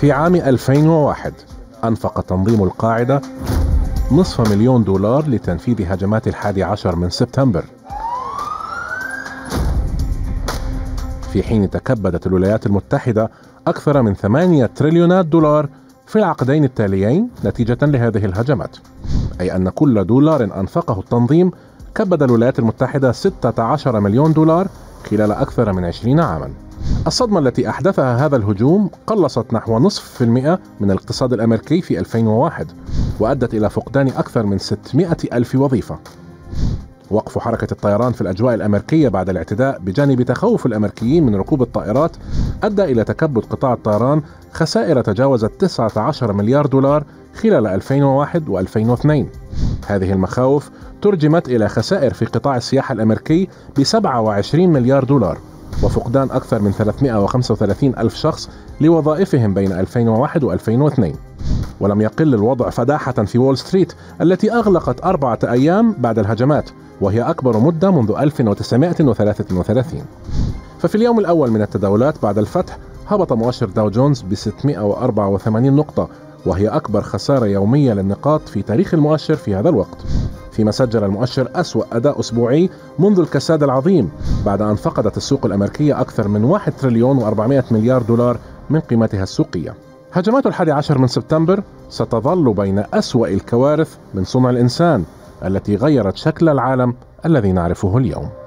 في عام 2001 أنفق تنظيم القاعدة $500,000 لتنفيذ هجمات 11 من سبتمبر، في حين تكبدت الولايات المتحدة أكثر من 8 تريليونات دولار في العقدين التاليين نتيجة لهذه الهجمات، أي أن كل دولار أنفقه التنظيم كبد الولايات المتحدة 16 مليون دولار خلال أكثر من 20 عاما. الصدمة التي أحدثها هذا الهجوم قلصت نحو 0.5% من الاقتصاد الأمريكي في 2001، وأدت إلى فقدان أكثر من 600,000 وظيفة. وقف حركة الطيران في الأجواء الأمريكية بعد الاعتداء بجانب تخوف الأمريكيين من ركوب الطائرات أدى إلى تكبد قطاع الطيران خسائر تجاوزت 19 مليار دولار خلال 2001 و2002. هذه المخاوف ترجمت إلى خسائر في قطاع السياحة الأمريكي ب 27 مليار دولار وفقدان أكثر من 335 ألف شخص لوظائفهم بين 2001 و2002. ولم يقل الوضع فداحة في وول ستريت التي أغلقت 4 أيام بعد الهجمات، وهي أكبر مدة منذ 1933. ففي اليوم الأول من التداولات بعد الفتح هبط مؤشر داو جونز ب 684 نقطة، وهي أكبر خسارة يومية للنقاط في تاريخ المؤشر في هذا الوقت، فيما سجل المؤشر أسوأ أداء أسبوعي منذ الكساد العظيم بعد أن فقدت السوق الأمريكية أكثر من 1 تريليون و400 مليار دولار من قيمتها السوقية. هجمات 11 من سبتمبر ستظل بين أسوأ الكوارث من صنع الإنسان التي غيرت شكل العالم الذي نعرفه اليوم.